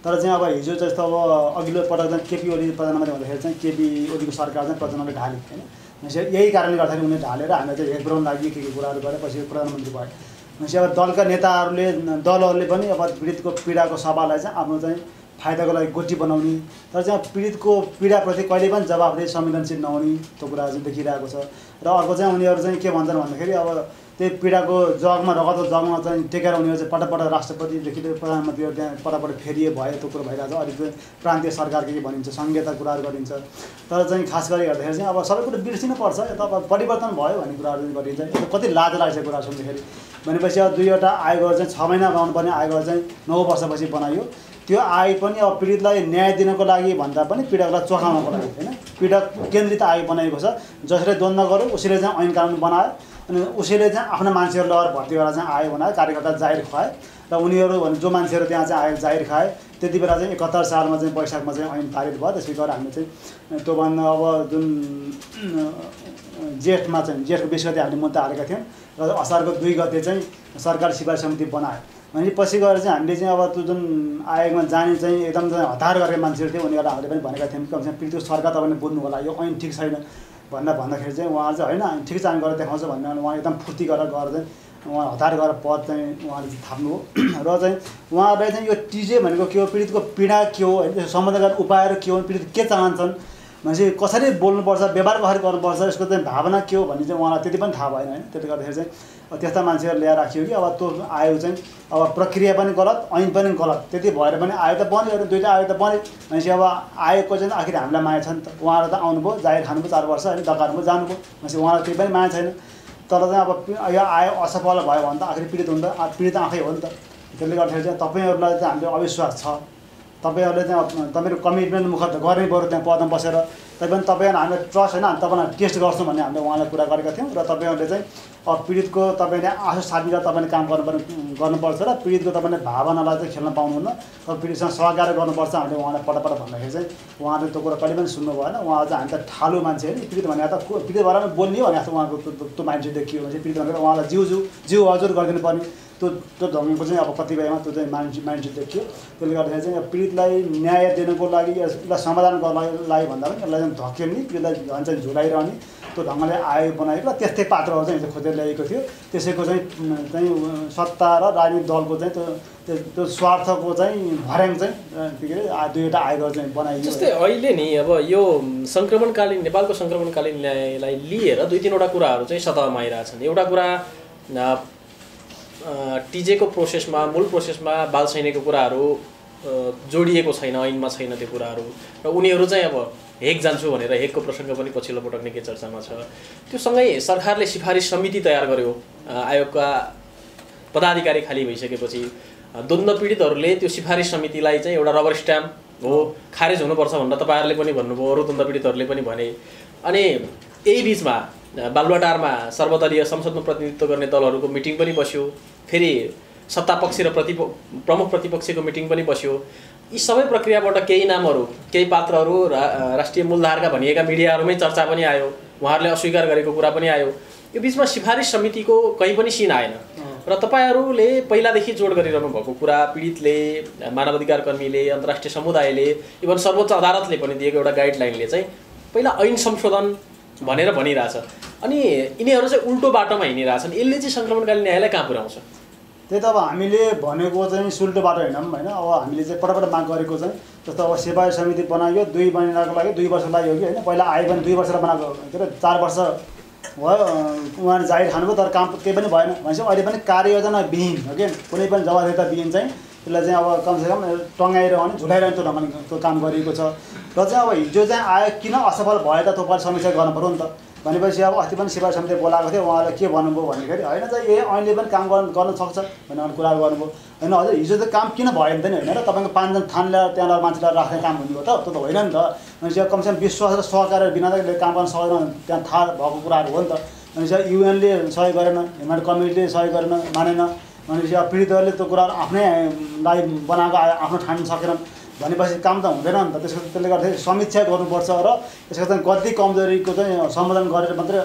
तर चाहिँ अब हिजो जस्तो अब अघिल्लो पटक चाहिँ केपी ओली प्रधानमन्त्री हुँदाखेरि चाहिँ केपी ओलीको सरकार चाहिँ प्रचण्डले ढाल्यो होइन। भनेपछि यही कारणले गर्दाखेरि उनीहरूले ढालेर हामीलाई चाहिँ हेक्ब्राउन लागि के कुराहरू गरेर पछि प्रधानमन्त्री भयो। भनेपछि अब दलका नेताहरूले, दलहरूले पनि अब पीडितको पीडाको सवाललाई चाहिँ आफ्नो चाहिँ फाइदाको लागि गोटी बनाउने, तर चाहिँ पीडितको पीडाप्रति कहिले पनि जवाफदेही, संवेदनशील नहुने त्यो कुरा चाहिँ देखिरहेको छ। र अर्को चाहिँ उनीहरू चाहिँ के भन्छन् भन्दाखेरि अब त्यही पीडाको जगमा, रगतको जगमा चाहिँ टेकेर उनीहरू चाहिँ पटकपटक राष्ट्रपतिदेखि प्रधानमन्त्रीहरू त्यहाँ पटकपटक फेरिए भयो, त्यो कुरो भइरहेको छ। अलिक प्रान्तीय सरकारको के भनिन्छ, सङ्घीयता कुराहरू गरिन्छ। तर चाहिँ खास गरी हेर्दाखेरि चाहिँ अब सबै कुरो बिर्सिनुपर्छ, यता अब परिवर्तन भयो भन्ने कुराहरू गरिन्छ। यो कति लाज लाग्छ कुराहरू सुन्दाखेरि। भनेपछि अब 2वटा आयोगहरू चाहिँ 6 महिना बनाउनुपर्ने आयोगहरू चाहिँ 9 वर्षपछि बनायो। त्यो आयोग पनि अब पीडितलाई न्याय दिनको लागि भन्दा पनि पीडकलाई चोखाउनको लागि होइन, पीडक केन्द्रित आयोग बनाएको छ। जसले द्वन्द्व गर्यो उसैले चाहिँ ऐन कानुन बनायो, अनि उसैले चाहिँ आफ्ना मान्छेहरू लगेर भर्ती गरेर चाहिँ आयोग बनायो, कार्यकर्ता जाहिर खुवाए र उनीहरू जो मान्छेहरू त्यहाँ चाहिँ आयोग जाहिर खाए। त्यति बेला चाहिँ 71 सालमा चाहिँ वैशाखमा चाहिँ ऐन पारित भयो। त्यसै गरेर हामीले चाहिँ त्योभन्दा अब जुन जेठमा चाहिँ, जेठको 20 गते हामीले मुद्दा हालेका थियौँ र असारको 2 गते चाहिँ सरकार सिफारिस समिति बनायो। भनेपछि गएर चाहिँ हामीले चाहिँ अब त्यो जुन आयोगमा जाने चाहिँ एकदम हतार गरेर मान्छेहरू थियो, उनीहरूलाई हामीले पनि भनेका थियौँ कमसेकम पीडितको सरकार तपाईँले बुझ्नु होला, यो ऐन ठिक छैन भन्दाखेरि चाहिँ उहाँ चाहिँ होइन ठिक छ हामी गरेर देखाउँछ भन्ने, उहाँ एकदम फुर्ती गरेर चाहिँ उहाँ हतार गरेर पद चाहिँ उहाँले थाप्नु हो। र चाहिँ उहाँहरूलाई चाहिँ यो टिजे भनेको के हो, पीडितको पीडा के हो, होइन सम्बन्ध गर्ने उपायहरू के हो, पीडित के चाहन्छन्, भनेपछि कसरी बोल्नुपर्छ, व्यवहार कसरी गर्नुपर्छ, यसको चाहिँ भावना के हो भन्ने चाहिँ उहाँलाई त्यति पनि थाहा भएन होइन। त्यसले गर्दाखेरि चाहिँ त्यस्ता मान्छेहरू ल्याएर राखियो कि अब त्यो आयो चाहिँ अब प्रक्रिया पनि गलत, ऐन पनि गलत। त्यति भएर पनि आयो त बन्यो, 2वटा आयो त बन्यो। भनेपछि अब आयोगको चाहिँ आखिर हामीलाई माया छ नि त। उहाँहरू त आउनुभयो, जाहिर खानुभयो 4 वर्ष, अनि डकाउनुभयो, जानुभयो। भनेपछि उहाँलाई त्यही पनि माया छैन। तर चाहिँ अब यो आयो असफल भयो भने त आखिर पीडित हुन्छ, पीडित आफै हो नि त। त्यसले गर्दाखेरि चाहिँ तपाईँहरूलाई चाहिँ हाम्रो अविश्वास छ। तपाईँहरूले चाहिँ तपाईँको कमिटमेन्ट मुखर्त गर्ने, बरु त्यहाँ पदमा बसेर तैपनि तपाईँहरू हामीले ट्रस्ट होइन, तपाईँलाई टेस्ट गर्छौँ भन्ने हामीले उहाँलाई कुरा गरेका थियौँ। र तपाईँहरूले चाहिँ अब पीडितको तपाईँले आशा साधेर तपाईँले काम गर्नुपर्छ र पीडितको तपाईँले भावनालाई चाहिँ खेल्न पाउनुहुन्न, तर पीडितसँग सहकार्य गर्नुपर्छ हामीले उहाँलाई पटपट भन्दाखेरि चाहिँ उहाँले त्यो कुरा कहिले पनि सुन्नु भएन। उहाँ चाहिँ हामी त ठालु मान्छे होइन, पीडित भनेर त पीडित भएर बोल्ने हो भने उहाँको त्यो माइन्डसेट देखियो भने पीडित भनेर उहाँलाई जिउ हजुर गरिदिनु पर्ने त्यो ढङ्गको चाहिँ अब कतिपयमा त्यो चाहिँ माइन्डसेट देखियो। त्यसले गर्दाखेरि चाहिँ पीडितलाई न्याय दिनुको लागि, यसलाई समाधान गर्नको लागि भन्दा पनि यसलाई चाहिँ धकेल्ने, पीडितलाई झन् चाहिँ झुलाइरहने त्यो ढङ्गले आयोग बनाएको र त्यस्तै पात्रहरू चाहिँ खोजेर ल्याएको थियो। त्यसैको चाहिँ सत्ता र राजनीतिक दलको चाहिँ त्यो स्वार्थको चाहिँ भर्याङ चाहिँ के अरे 2वटा आयोगहरू चाहिँ बनाइयो। जस्तै अहिले नि अब यो सङ्क्रमणकालीन, नेपालको सङ्क्रमणकालीन न्यायलाई लिएर 2-3 वटा कुराहरू चाहिँ सतहमा आइरहेछन्। एउटा कुरा टिजेको प्रोसेसमा मूल प्रोसेसमा बाल सैनिकको कुराहरू जोडिएको छैन, ऐनमा छैन त्यो कुराहरू र उनीहरू चाहिँ अब हेग जान्छु भनेर हेगको प्रसङ्ग पनि पछिल्लो पटक निकै चर्चामा छ। त्यो सँगै सरकारले सिफारिस समिति तयार गर्यो, आयोगका पदाधिकारी खाली भइसकेपछि द्वन्द्व पीडितहरूले त्यो सिफारिस समितिलाई चाहिँ एउटा रबर स्ट्याम्प हो, खारेज हुनुपर्छ भनेर तपाईँहरूले पनि भन्नुभयो, अरू द्वन्द्व पीडितहरूले पनि भने। अनि यही बिचमा बालुवाटारमा सर्वदलीय संसदमा प्रतिनिधित्व गर्ने दलहरूको मिटिङ पनि बस्यो, फेरि सत्तापक्ष र प्रमुख प्रतिपक्षको मिटिङ पनि बस्यो। यी सबै प्रक्रियाबाट केही नामहरू, केही पात्रहरू राष्ट्रिय मूलधारका भनिएका मिडियाहरूमै चर्चा पनि आयो, उहाँहरूले अस्वीकार गरेको कुरा पनि आयो। यो बिचमा सिफारिस समितिको कहीँ पनि सिन आएन र तपाईहरूले पहिलादेखि जोड गरिरहनु भएको कुरा पीडितले, मानवाधिकार कर्मीले, अन्तर्राष्ट्रिय समुदायले, इभन सर्वोच्च अदालतले पनि दिएको एउटा गाइडलाइनले चाहिँ पहिला ऐन संशोधन भनेर भनिरहेछ। अनि यिनीहरू चाहिँ उल्टो बाटोमा हिँडिरहेछन्। यसले चाहिँ सङ्क्रमणकालीन न्यायलाई कहाँ पुर्याउँछ? त्यही त अब हामीले भनेको चाहिँ सुल्टो बाटो हिँड्यौँ होइन। अब हामीले चाहिँ पटपट माग गरेको चाहिँ जस्तो अब सिफारिस समिति बनायो, 2 महिनाको लागि 2 वर्ष लाग्यो कि होइन, पहिला आयो भने 2 वर्ष बनाएको के अरे 4 वर्ष भयो, उहाँले जाहिर खानुभयो तर काम केही पनि भएन। भनेपछि अहिले पनि कार्ययोजना विहीन हो कि कुनै पनि जवाबदेता विहीन चाहिँ त्यसलाई चाहिँ अब कमसेकम टङ्गाइरहने झुलाइरहने त्यो काम गरिएको छ। र चाहिँ अब हिजो चाहिँ आयो किन असफल भयो त, तपाईँ समीक्षा गर्नुपऱ्यो नि त। भनेपछि अब अस्ति पनि सिफारिस समिति बोलाएको थियो, उहाँले के भन्नुभयो भन्दाखेरि होइन चाहिँ ए अहिले पनि काम गर्न सक्छ भनेर कुरा गर्नुभयो होइन। हजुर हिजो त काम किन भएन त नि होइन, र तपाईँको 5जना थान ल्याएर त्यहाँ मान्छेलाई राख्ने काम हुन्थ्यो त, त्यो त होइन नि त। भनेपछि कमसेकम विश्वास र सहकार्य बिना त काम गर्न सक्दैन, त्यहाँ थाहा भएको कुराहरू हो नि त। भनेपछि युएनले सहयोग गरेन, ह्युमन कमिटीले सहयोग गरेन, मानेन। भनेपछि अब पीडितहरूले त्यो कुराहरू आफ्नै लागि बनाएको आफ्नो ठान्न सकेनन् भनेपछि काम त हुँदैन नि त। त्यसले गर्दाखेरि समीक्षा गर्नुपर्छ र त्यसको चाहिँ गद्दी कमजोरीको चाहिँ सम्बोधन गरेर मात्रै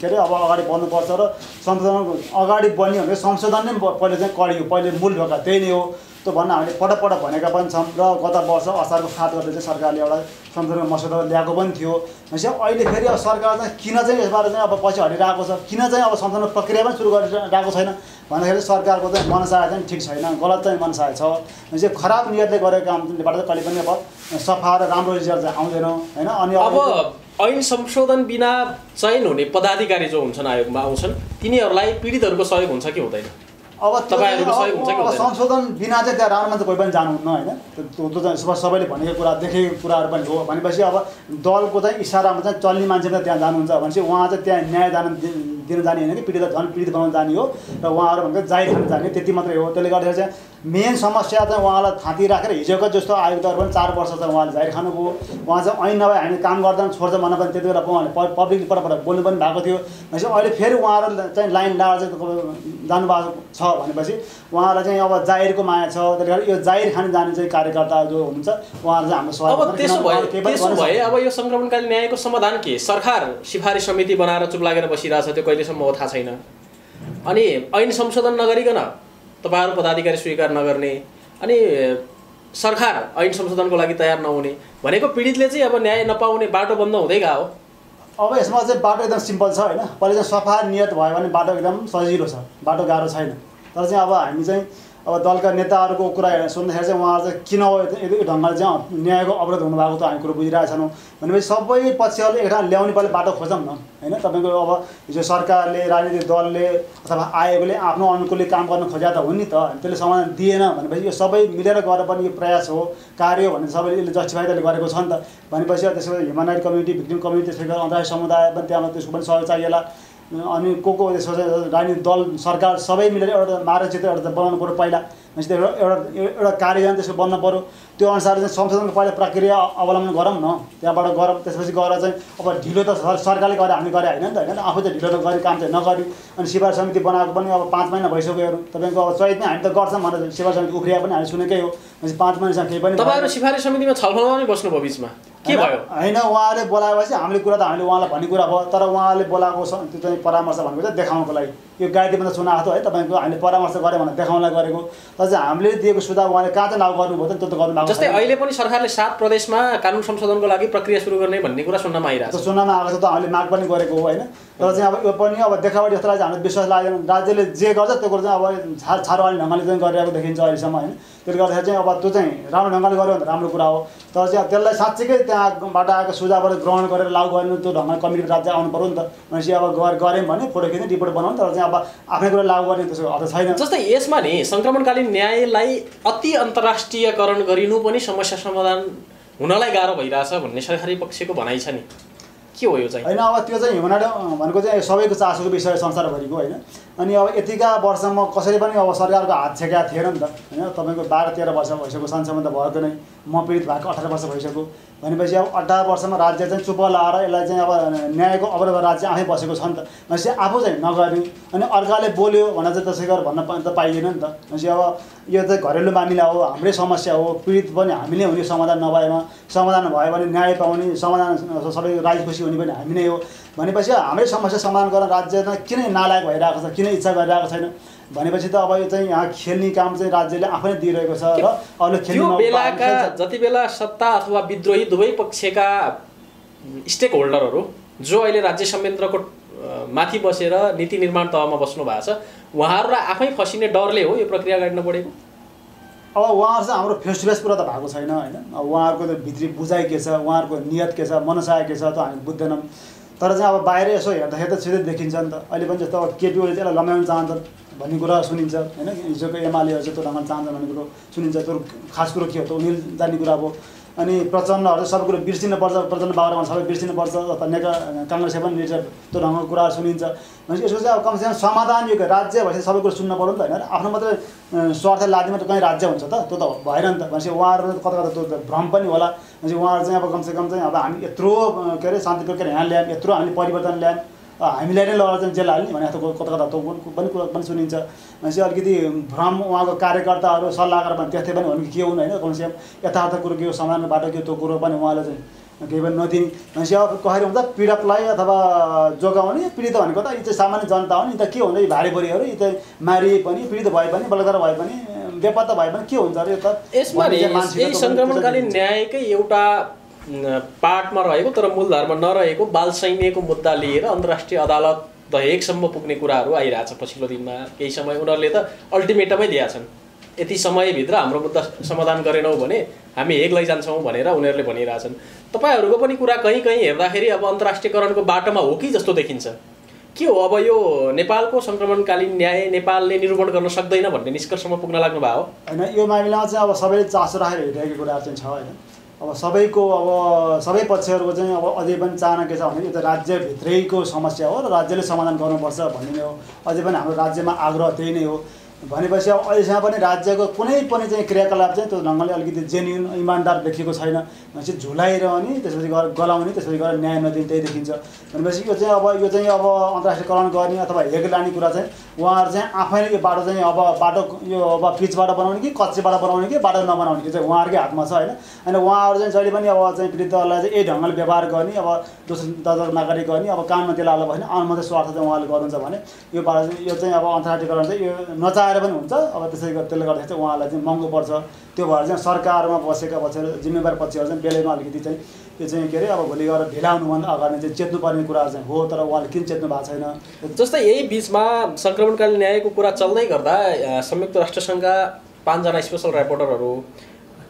के अरे अब अगाडि बढ्नुपर्छ। र संशोधन अगाडि बढ्ने हो भने संशोधन नै पहिले चाहिँ कडियो, पहिले मूल ढोका त्यही नै हो त्यो भन्न हामीले पटकपटक भनेका पनि छौँ। र गत वर्ष असारको 7 गते चाहिँ सरकारले एउटा संशोधन मसौदा ल्याएको पनि थियो। भनेपछि अहिले फेरि अब सरकार चाहिँ किन चाहिँ यसबाट चाहिँ अब पछि हटिरहेको छ, किन चाहिँ अब संशोधन प्रक्रिया पनि सुरु गरिरहेको छैन भन्दाखेरि सरकारको चाहिँ मनसाय चाहिँ ठिक छैन, गलत चाहिँ मनसाय छ। भनेपछि खराब नियतले गरेको कामबाट चाहिँ कहिले पनि अब सफा र राम्रो रिजल्ट चाहिँ आउँदैन होइन। अनि अब ऐन संशोधन बिना चयन हुने पदाधिकारी जो हुन्छन् आयोगमा आउँछन्, तिनीहरूलाई पीडितहरूको सहयोग हुन्छ कि हुँदैन? अब संशोधन बिना चाहिँ त्यहाँ राम्रो मान्छे कोही पनि जानुहुन्न होइन, त्यो चाहिँ सबैले भनेको कुरा देखेको कुराहरू पनि हो। भनेपछि अब दलको चाहिँ इसारामा चाहिँ चल्ने मान्छे पनि त्यहाँ जानुहुन्छ भनेपछि उहाँ चाहिँ त्यहाँ न्याय दिन जाने होइन कि पीडित झन् पीडित बनाउन जाने हो र उहाँहरू भनेको जाहिर खान जाने त्यति मात्रै हो। त्यसले गर्दाखेरि चाहिँ मेन समस्या चाहिँ उहाँलाई थाँती राखेर हिजोको जस्तो आयुक्तहरू पनि 4 वर्ष चाहिँ उहाँले जाहिर खानुभयो, उहाँ चाहिँ ऐन नभए हामीले काम गर्दैन छोड्छ भन्न पनि त्यति बेला उहाँले पब्लिकले पटपट बोल्नु पनि भएको थियो। भनेपछि अहिले फेरि उहाँहरू चाहिँ लाइन डाँडा चाहिँ जानुभएको छ भनेपछि उहाँलाई चाहिँ अब जाहिरको माया छ। त्यसले गर्दा यो जाहिर खान जाने चाहिँ कार्यकर्ता जो हुन्छ उहाँहरू चाहिँ हाम्रो स्वागत। अब यो सङ्क्रमणकालीन न्यायको समाधान के? सरकार सिफारिस समिति बनाएर चुप लागेर बसिरहेछ, त्यो कहिलेसम्म हो थाहा छैन। अनि ऐन संशोधन नगरिकन तपाईहरू पदाधिकारी स्वीकार नगर्ने, अनि सरकार ऐन संशोधनको लागि तयार नहुने भनेको पीडितले चाहिँ अब न्याय नपाउने बाटो बन्द हुँदै गयो। अब यसमा चाहिँ बाटो एकदम सिम्पल छ होइन, पहिले चाहिँ सफा नियत भयो भने बाटो एकदम सजिलो छ, बाटो गाह्रो छैन। तर चाहिँ अब हामी चाहिँ अब दलका नेताहरूको कुरा सुन्दाखेरि चाहिँ उहाँहरू चाहिँ किन यो ढङ्गले चाहिँ न्यायको अवरोध हुनुभएको त हामी कुरो बुझिरहेछौँ। भनेपछि सबै पक्षहरूले एक ठाउँ ल्याउने पहिले बाटो खोजौँ न होइन। तपाईँको अब हिजो सरकारले, राजनीतिक दलले अथवा आयोगले आफ्नो अनुकूलले काम गर्न खोज्या त हो नि त, त्यसले समाधान दिएन भनेपछि यो सबै मिलेर गरेर पनि यो प्रयास हो, कार्य हो भने सबैले यसले जस्टिफाई त्यसले गरेको छ नि त। भनेपछि त्यसको human right community, victim community, त्यसै गरी अन्तर्राष्ट्रिय समुदाय पनि त्यहाँ त्यसको पनि सहयोग चाहिएला। अनि को त्यसको राजनीतिक दल, सरकार सबै मिलेर एउटा मार्गचित्र एउटा बनाउनु पऱ्यो पहिला। भनेपछि एउटा एउटा कार्ययोजना त्यसको बन्न पऱ्यो, त्यो अनुसार चाहिँ संशोधनको पहिला प्रक्रिया अवलम्बन गरौँ न, त्यहाँबाट गरौँ। त्यसपछि गएर चाहिँ अब ढिलो त सरकारले गरे, हामीले गरे होइन नि त होइन, आफू चाहिँ ढिलो त गर्ने काम चाहिँ नगरी। अनि सिफारिस समिति बनाएको पनि अब 5 महिना भइसक्यो हेरौँ, तपाईँको अब चैतमै हामी त गर्छौँ भनेर सिफारिस समिति उफ्रिया पनि हामी सुनेकै हो। भनेपछि 5 महिनासम्म केही पनि तपाईँहरू सिफारिस समितिमा छलफलमा नै बस्नुभयो, बिचमा के भयो होइन? उहाँले बोलाएपछि हामीले कुरा त हामीले उहाँलाई भन्ने कुरा भयो, तर उहाँले बोलाएको त्यो चाहिँ परामर्श भनेको चाहिँ देखाउनको लागि, यो गाइडमा त सुनाएको थियो है तपाईँको, हामीले परामर्श गऱ्यो भनेर देखाउनलाई गरेको। तर चाहिँ हामीले दिएको सुझाव उहाँले कहाँ चाहिँ लागू गर्नुभयो त, त्यो त गर्नु भएको। जस्तै अहिले पनि सरकारले 7 प्रदेशमा कानुन संशोधनको लागि प्रक्रिया सुरु गर्ने भन्ने कुरा सुन्नमा आइरहेको छ, सुन्नमा आएको छ, त हामीले माग पनि गरेको हो होइन। तर चाहिँ अब यो पनि अब देखावटी जस्तो चाहिँ हामीले विश्वास लागेन, राज्यले जे गर्छ त्यो कुरा चाहिँ अब छारवाली ढङ्गले चाहिँ गरिरहेको देखिन्छ अहिलेसम्म होइन। त्यसले गर्दाखेरि चाहिँ अब त्यो चाहिँ राम्रो ढङ्गले गऱ्यो भने राम्रो कुरा हो, तर चाहिँ त्यसलाई साँच्चीकै त्यहाँबाट आएको सुझावबाट ग्रहण गरेर लागू गर्नु, त्यो ढङ्गले कमिटी राज्य आउनु पऱ्यो नि त। भनेपछि अब गऱ्यौँ भने फोटो खिच्ने रिपोर्ट बनाउनु, तर चाहिँ अब आफ्नै कुरा लागू गर्ने त्यसको अर्थ छैन। जस्तै यसमा नि संक्रमणकालीन न्यायलाई अति अन्तर्राष्ट्रियकरण गरिनु पनि समस्या समाधान हुनलाई गाह्रो भइराछ भन्ने सरकारी पक्षको भनाइ छ नि, के हो यो चाहिँ? हैन, अब त्यो चाहिँ ह्युमन राइट भनेको चाहिँ सबैको चासोको विषय संसारभरिको हैन। अनि अब यतिका वर्षमा कसरी पनि अब सरकारको हात छेकेका थिएन नि त हैन। तपाईको 12-13 वर्ष भइसक्यो संसदमा त भएको नै, म पीडित भएको 18 वर्ष भइसक्यो भनेपछि अब 18 वर्षमा राज्य चाहिँ चुप लाएर यसलाई चाहिँ अब न्यायको अवरोध राज्य आफै बसेको छ नि त। भनेपछि आफू चाहिँ नगर्यो अनि अर्काले बोल्यो भनेर चाहिँ त्यसै गरेर भन्न त पाइएन नि त। भनेपछि अब यो चाहिँ घरेलु मामिला हो, हाम्रै समस्या हो, पीडित पनि हामीले हुने, समाधान नभएमा समाधान भयो भने न्याय पाउने, समाधान सबै राजी खुसी हुने पनि हामी नै हो भनेपछि हाम्रै समस्या समाधान गर्न राज्य चाहिँ किन नालायक भइरहेको छ, किन इच्छा गरिरहेको छैन भनेपछि त अब यो चाहिँ यहाँ खेल्ने काम चाहिँ राज्यले आफै दिइरहेको छ र अरूले खेल्नु नपाएका जति बेला सत्ता अथवा विद्रोही दुवै पक्षका स्टेक होल्डरहरू जो अहिले राज्य संयन्त्रको माथि बसेर नीति निर्माण तहमा बस्नु भएको छ उहाँहरूलाई आफै फसिने डरले हो यो प्रक्रिया गर्न परेको। अब उहाँहरू चाहिँ हाम्रो फेस टु फेस कुरा त भएको छैन हैन। अब उहाँहरूको त भित्री बुझाइ के छ, उहाँहरूको नियत के छ, मनसाय के छ त हामी बुझ्दैनौँ। तर चाहिँ अब बाहिर यसो हेर्दाखेरि त सिधै देखिन्छ नि त। अहिले पनि जस्तो अब केपी ओलीले त्यसलाई लम्ब्याउन चाहन्छन् भन्ने कुरा सुनिन्छ हैन। हिजोको एमालेहरू चाहिँ त्यो लम्ब्याउन चाहन्छन् भन्ने कुरो सुनिन्छ। त्यो खास कुरो के हो त उनीहरू जान्ने कुरा हो। अनि प्रचण्डहरू सब कुरो बिर्सिनुपर्छ, प्रचण्ड बारेमा सबै बिर्सिनुपर्छ, नेकपा काङ्ग्रेसले पनि त्यो ढङ्गको कुराहरू सुनिन्छ। भनेपछि यसको चाहिँ अब कमसेकम समाधान यो राज्य भएपछि सबै कुरो सुन्न पऱ्यो नि त होइन। आफ्नो मात्रै स्वार्थ लाग्ने मात्रै कहीँ राज्य हुन्छ त, त्यो त भएन नि त। भनेपछि उहाँहरू कता कता त्यो भ्रम पनि होला। भनेपछि उहाँहरू चाहिँ अब कमसेकम चाहिँ अब हामी यत्रो के अरे शान्ति प्रक्रिया यहाँ ल्यायौँ, यत्रो हामीले परिवर्तन ल्यायौँ, हामीलाई नै लगेर चाहिँ जेल हाल्ने भने जस्तो कता कता त्यो पनि कुरा पनि सुनिन्छ। भनेपछि अलिकति भ्रम उहाँको कार्यकर्ताहरू सल्लाहकार पनि त्यस्तै पनि हुनु के हुन् होइन। कमसेकम यथार्थ कुरो के हो, सामान्य बाटो के हो, त्यो कुरो पनि उहाँले चाहिँ केही पनि नदिने। भनेपछि अब कसरी हुन्छ पीडकलाई अथवा जोगाउने? पीडित भनेको त यी चाहिँ सामान्य जनता हो नि त। के हुन्छ यी भाँडेबोरीहरू? यी त मारिए पनि, पीडित भए पनि, बलात्कार भए पनि, बेपत्ता भए पनि के हुन्छ अरे? यो त यसमा संक्रमणकालीन न्यायकै एउटा पार्टमा रहेको तर मूलधारमा नरहेको बालसैन्यको मुद्दा लिएर अन्तर्राष्ट्रिय अदालत दहेकसम्म पुग्ने कुराहरू आइरहेछ पछिल्लो दिनमा। केही समय उनीहरूले त अल्टिमेटमै दिएका छन्, यति समयभित्र हाम्रो मुद्दा समाधान गरेनौँ भने हामी हेग लैजान्छौँ भनेर उनीहरूले भनिरहेछन्। तपाईँहरूको पनि कुरा कहीँ कहीँ हेर्दाखेरि अब अन्तर्राष्ट्रियकरणको बाटोमा हो कि जस्तो देखिन्छ। के हो अब यो नेपालको संक्रमणकालीन न्याय नेपालले निरूपण गर्न सक्दैन भन्ने निष्कर्षमा पुग्न लाग्नु भएको होइन? यो मामिलामा चाहिँ अब सबैले चासो राखेर हेरिरहेको कुराहरू चाहिँ छ होइन। अब सबैको अब सबै पक्षहरूको चाहिँ अब अझै पनि चाहना के छ भने यो त राज्यभित्रैको समस्या हो र राज्यले समाधान गर्नुपर्छ भन्ने नै हो। अझै पनि हाम्रो राज्यमा आग्रह त्यही नै हो भनेपछि अब अहिलेसम्म पनि राज्यको कुनै पनि चाहिँ क्रियाकलाप चाहिँ त्यो ढङ्गले अलिकति जेन्युन इमान्दार देखिएको छैन। भनेपछि झुलाइरहने, त्यसपछि गएर गलाउने, त्यसपछि गएर न्याय नदिने त्यही देखिन्छ। भनेपछि यो चाहिँ अब अन्तर्राष्ट्रियकरण गर्ने अथवा हेग लाने कुरा चाहिँ उहाँहरू चाहिँ आफैले यो बाटो चाहिँ अब बाटो यो अब पिचबाट बनाउने कि कच्चीबाट बनाउने कि बाटो नबनाउने कि चाहिँ उहाँहरूकै हातमा छ होइन। अनि उहाँहरू चाहिँ जहिले पनि अब चाहिँ पीडितहरूलाई चाहिँ यही ढङ्गले व्यवहार गर्ने, अब दोस्रो दर्जक नागरिक गर्ने, अब कानमा तेल हाल्नु भएन, आउनु मात्रै स्वार्थ चाहिँ उहाँले गर्नुहुन्छ भने यो बाटो चाहिँ यो चाहिँ अब अन्तर्राष्ट्रियकरण चाहिँ यो नचाह पनि हुन्छ। अब त्यसै गरेर त्यसले गर्दाखेरि चाहिँ उहाँलाई चाहिँ महँगो पर्छ। त्यो भएर चाहिँ सरकारमा बसेका पक्षहरू, जिम्मेवार पक्षहरू चाहिँ बेलैमा अलिकति चाहिँ त्यो चाहिँ के अरे अब भोलि गएर ढिला हुनुभन्दा अगाडि चाहिँ चेत्नुपर्ने कुराहरू चाहिँ हो। तर उहाँले किन चेत्नु भएको छैन? जस्तै यही बिचमा संक्रमणकालीन न्यायको कुरा चल्दै गर्दा संयुक्त राष्ट्रसङ्घका 5जना स्पेसल रिपोर्टरहरू,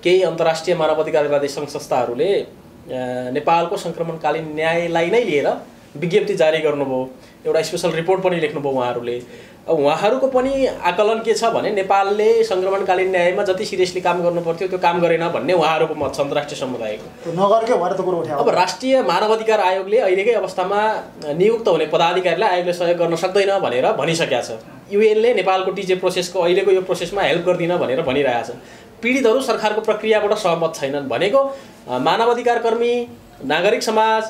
केही अन्तर्राष्ट्रिय मानवाधिकारवादी सङ्घ संस्थाहरूले नेपालको संक्रमणकालीन न्यायलाई नै लिएर विज्ञप्ति जारी गर्नुभयो, एउटा स्पेसल रिपोर्ट पनि लेख्नुभयो। उहाँहरूले उहाँहरूको पनि आकलन के छ भने नेपालले संक्रमणकालीन न्यायमा जति सिरियसली काम गर्नुपर्थ्यो त्यो काम गरेन भन्ने उहाँहरूको मत छ अन्तर्राष्ट्रिय समुदायको। नगरकै भएर त कुरो उठ्यो। अब राष्ट्रिय मानवाधिकार आयोगले अहिलेकै अवस्थामा नियुक्त हुने पदाधिकारीलाई आयोगले सहयोग गर्न सक्दैन भनेर भनिसकेका छ। युएनले नेपालको टिजे प्रोसेसको अहिलेको यो प्रोसेसमा हेल्प गर्दिन भनेर भनिरहेको छ। पीडितहरू सरकारको प्रक्रियाबाट सहमत छैनन् भनेको मानवाधिकारकर्मी, नागरिक समाज,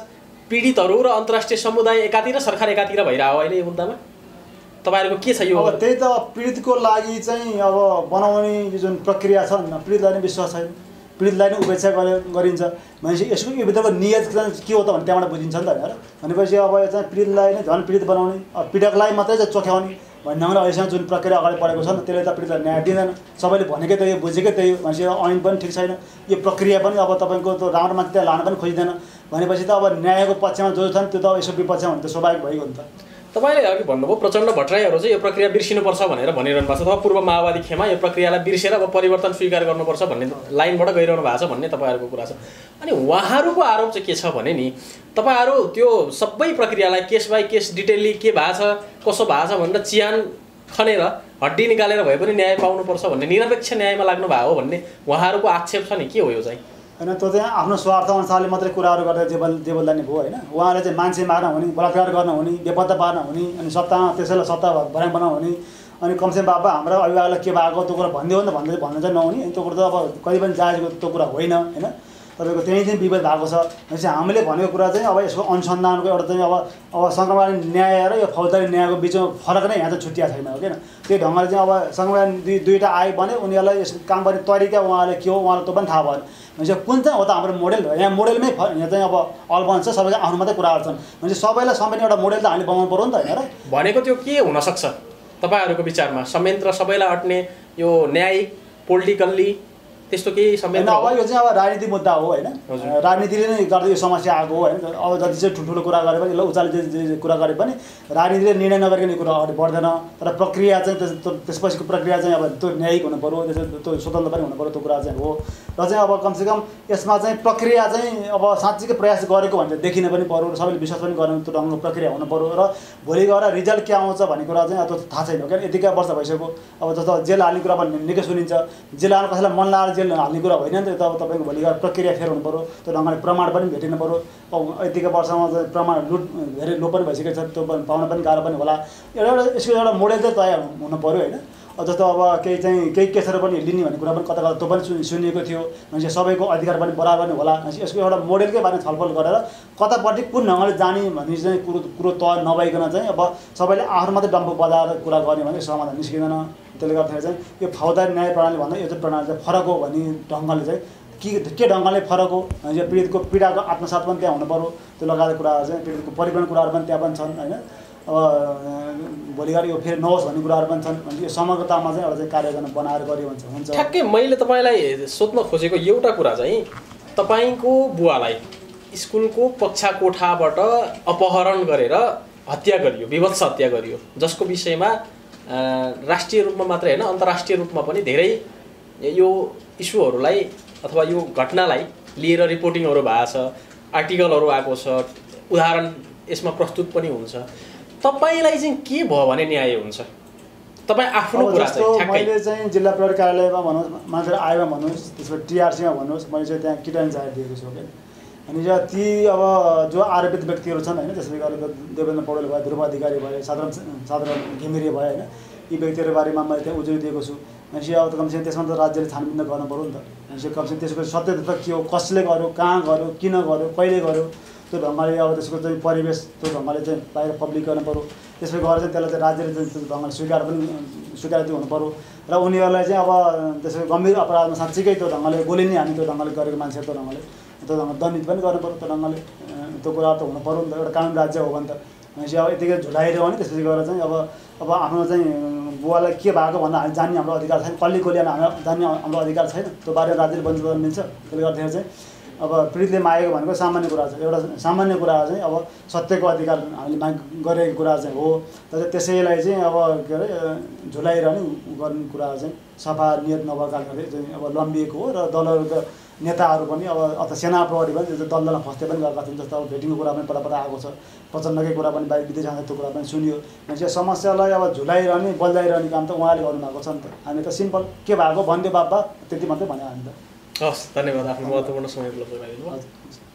पीडितहरू र अन्तर्राष्ट्रिय समुदाय एकातिर, सरकार एकातिर भइरहेको अहिले यो मुद्दामा तपाईँहरूको के छ? यो अब त्यही त पीडितको लागि चाहिँ अब बनाउने यो जुन प्रक्रिया छ नि, पीडितलाई नै विश्वास छैन, पीडितलाई नै उपेक्षा गरिन्छ भनेपछि यसको यो भित्रको नियत के हो त भने त्यहाँबाट बुझिन्छ नि त होइन। भनेपछि अब यो चाहिँ पीडितलाई नै झन् पीडित बनाउने, पीडकलाई मात्रै चाहिँ चोख्याउने भन्ने ढङ्गले अहिलेसम्म जुन प्रक्रिया अगाडि बढेको छ नि त्यसले त पीडितलाई न्याय दिँदैन। सबैले भनेकै त यो, बुझेकै त्यही हो। भनेपछि ऐन पनि ठिक छैन, यो प्रक्रिया पनि अब तपाईँको त्यो राम्रो मान्छे त्यहाँ लान पनि खोज्दैन भनेपछि त अब न्यायको पक्षमा जो छन् त्यो त यसो विपक्षमा हुनु त स्वाभाविक भइगयो नि त। तपाईले अघि भन्नुभयो प्रचण्ड भट्टराईहरु चाहिँ यो प्रक्रिया बिर्सिनुपर्छ भनेर भनिरहनु भएको छ अथवा पूर्व माओवादी खेमा यो प्रक्रियालाई बिर्सेर अब परिवर्तन स्वीकार गर्नुपर्छ भन्ने लाइनबाट गइरहनु भएको छ भन्ने तपाईहरुको कुरा छ। अनि उहाँहरुको आरोप चाहिँ के छ भने नि तपाईहरु त्यो सबै प्रक्रियालाई केस बाइ केस डिटेलली के भएको छ कसो भएको छ भनेर चियान खनेर हड्डी निकालेर भए पनि न्याय पाउनुपर्छ भन्ने निरपेक्ष न्यायमा लाग्नु भएको हो भन्ने उहाँहरुको आक्षेप छ नि, के हो यो चाहिँ? हैन त्यो चाहिँ आफ्नो स्वार्थ अनुसारले मात्रै कुराहरू गर्दा जेबलदानी भयो हैन। उहाँले चाहिँ मान्छे मार्न हुने, बलात्कार गर्न हुने, बेपत्ता पार्न हुने, अनि सत्तामा त्यसैलाई सत्ता भर्याङ बनाउन हुने, अनि कमसेकम बाबा हाम्रो अभिभावकलाई के भएको त्यो कुरा भनिदियो नि त भन्न चाहिँ नहुने। त्यो कुरा त अब कहिले पनि जायजको त्यो कुरा होइन हैन। तपाईको त्यही चाहिँ विवाद भएको छ। भनेपछि हामीले भनेको कुरा चाहिँ अब यसको अनुसन्धानको एउटा चाहिँ अब संक्रमण न्याय र यो फौजदारी न्यायको बिचमा फरक नै यहाँ त छुट्या छैन हो किन। त्यो ढङ्गले चाहिँ अब संक्रमण दुईटा आयो भने उनीहरूलाई यसको काम गर्ने तरिका उहाँले के हो उहाँलाई त्यो पनि थाहा भएन। भनेपछि कुन चाहिँ हो त हाम्रो मोडेल? यहाँ मोडेलमै यहाँ चाहिँ अब अलबन्स छ, सबैले आफ्नो मात्रै कुराहरू छन्। भनेपछि सबैलाई सम्बन्धी एउटा मोडेल त हामीले बनाउनु पर्यो नि त हैन र। भनेको त्यो के हुनसक्छ तपाईहरूको विचारमा? संयन्त्र सबैलाई अट्ने यो न्यायिक पोलिटिकल्ली त्यस्तो केही सम्बन्ध? अब यो चाहिँ अब राजनीति मुद्दा हो हैन। राजनीतिले नै गर्दा यो समस्या आएको हो हैन। अब जति चाहिँ ठुल्ठुलो कुरा गरे पनि ल उचाले कुरा गरे पनि राजनीतिले निर्णय नगरिकन कुरा अगाडि बढ्दैन। तर प्रक्रिया चाहिँ त्यसपछिको प्रक्रिया चाहिँ अब त्यो न्यायिक हुनुपर्यो, त्यो स्वतन्त्र पनि हुनुपर्यो, त्यो कुरा चाहिँ हो। र चाहिँ अब कमसेकम यसमा चाहिँ प्रक्रिया चाहिँ अब साँच्चीकै प्रयास गरेको भनेर देखिन पनि पर्यो, सबैले विश्वास पनि गर्ने त्यो ढङ्गको प्रक्रिया हुनुपर्यो। र भोलि गएर रिजल्ट के आउँछ भन्ने कुरा चाहिँ त्यो थाहा छैन किन यतिका वर्ष भइसक्यो। अब जस्तो जेल हाल्ने कुरा पनि निकै सुनिन्छ, जेल हाल्नु कसैलाई मन लाएर जेल हाल्ने कुरा होइन नि त। अब तपाईँको भोलि गएर प्रक्रिया फेर हुनु पर्यो, त्यो ढङ्गले प्रमाण पनि भेटिनु पर्यो। अब यतिका वर्षमा चाहिँ प्रमाण लुट धेरै लोप पनि भइसकेको छ, त्यो पाउन पनि गाह्रो पनि होला। एउटा यसको एउटा मोडेल चाहिँ तयार हुनु पर्यो होइन। जस्तो अब केही चाहिँ केही केसहरू पनि लिने भन्ने कुरा पनि कता कता त्यो पनि सुनिएको थियो। मान्छे सबैको अधिकार पनि बराबर नै होला। यसको एउटा मोडेलकै बारेमा छलफल गरेर कतापट्टि कुन ढङ्गले जाने भन्ने चाहिँ कुरो तय नभइकन चाहिँ अब सबैले आफ्नो मात्रै डम्बो बजाएर कुरा गर्ने भने समाधान निस्किँदैन। त्यसले गर्दाखेरि चाहिँ यो फौजदारी न्याय प्रणालीभन्दा यो चाहिँ प्रणाली चाहिँ फरक हो भन्ने ढङ्गले चाहिँ के ढङ्गले फरक हो। यो पीडाको आत्मसात पनि त्यहाँ हुनु पर्यो, त्यो लगायत कुराहरू चाहिँ पीडितको परिवहन कुराहरू पनि त्यहाँ पनि छन् होइन। अब भोलि गएर यो फेरि नहोस् भन्ने कुराहरू पनि छन्। अनि यो समग्रतामा चाहिँ एउटा कार्ययोजना बनाएर गऱ्यो भने हुन्छ। ठ्याक्कै मैले तपाईँलाई सोध्न खोजेको एउटा कुरा चाहिँ तपाईँको बुवालाई स्कुलको कक्षा कोठाबाट अपहरण गरेर हत्या गरियो, विभत्स हत्या गरियो, जसको विषयमा राष्ट्रिय रूपमा मात्रै होइन अन्तर्राष्ट्रिय रूपमा पनि धेरै यो इस्युहरूलाई अथवा यो घटनालाई लिएर रिपोर्टिङहरू भएको छ, आर्टिकलहरू आएको छ, उदाहरण यसमा प्रस्तुत पनि हुन्छ। तपाईलाई चाहिँ के भयो भने न्याय हुन्छ? तपाईँ आफ्नो कुरा चाहिँ मैले चाहिँ जिल्ला प्रहरी कार्यालयमा भन्नुहोस्, मान्छे आयोमा भन्नुहोस्, त्यसपछि टिआरसीमा भन्नुहोस्, मैले चाहिँ त्यहाँ किटान जाहेर दिएको छु क्या। अनि ती अब जो आरोपित व्यक्तिहरू छन् होइन, त्यसले गर्दा देवेन्द्र पौडेल भयो, ध्रुव अधिकारी भयो, साधारण घिमिरे भयो होइन, यी व्यक्तिहरू बारेमा मैले त्यहाँ उजुरी दिएको छु। मान्छे अब त कमसेकम त्यसमा त राज्यले छानबिन गर्नु पर्यो नि त। मान्छे कमसेकम त्यसको सत्यता के हो, कसले गर्यो, कहाँ गर्यो, किन गर्यो, कहिले गर्यो, त्यो ढङ्गले अब त्यसको चाहिँ परिवेश त्यो ढङ्गले चाहिँ बाहिर पब्लिक गर्नु पर्यो। त्यसले गर्दा चाहिँ त्यसलाई चाहिँ राज्यले चाहिँ त्यो ढङ्गले स्वीकार हुनु पर्यो। र उनीहरूलाई चाहिँ अब त्यसको गम्भीर अपराधमा साँच्चीकै त्यो ढङ्गले गोली नै हाल्ने त्यो ढङ्गले गरेको मान्छे त्यो ढङ्गले दण्डित पनि गर्नु पर्यो। त्यो ढङ्गले त्यो कुरा त हुनु पर्यो नि त। एउटा कानुन राज्य हो भने त मान्छे अब यतिकै झुलाइरह्यो भने त्यसले गर्दा चाहिँ अब आफ्नो चाहिँ बुवालाई के भएको भन्दा हामी जान्ने हाम्रो अधिकार छैन, कसले गोली हाल्ने जान्ने हाम्रो अधिकार छैन, त्यो बारेमा राज्यले बन्द गर्न दिन्छ। त्यसले गर्दाखेरि चाहिँ अब पीडितले मागेको भनेको सामान्य कुरा छ, एउटा सामान्य कुरा चाहिँ अब सत्यको अधिकार हामीले माग गरेको कुरा चाहिँ हो। तर त्यसैलाई चाहिँ अब के अरे झुलाइरहने गर्ने कुरा चाहिँ सफा नियत नभएका चाहिँ अब लम्बिएको हो। र दलहरूका नेताहरू पनि अब अथवा सेना प्रहरी पनि दलदलमा फस्ते पनि गएका छन्। जस्तो अब भेटिङको कुरा पनि पता आएको छ, प्रचण्डकै कुरा पनि बाहिर विदेश जाँदा त्यो कुरा पनि सुनियो। मान्छे समस्यालाई अब झुलाइरहने बल्झाइरहने काम त उहाँले गर्नुभएको छ नि त। हामी त सिम्पल के भएको भनिदियो बाबा, त्यति मात्रै भन्यो हामी त। हस्, धन्यवाद आफ्नो महत्त्वपूर्ण समय उपलब्ध गराइदिनु।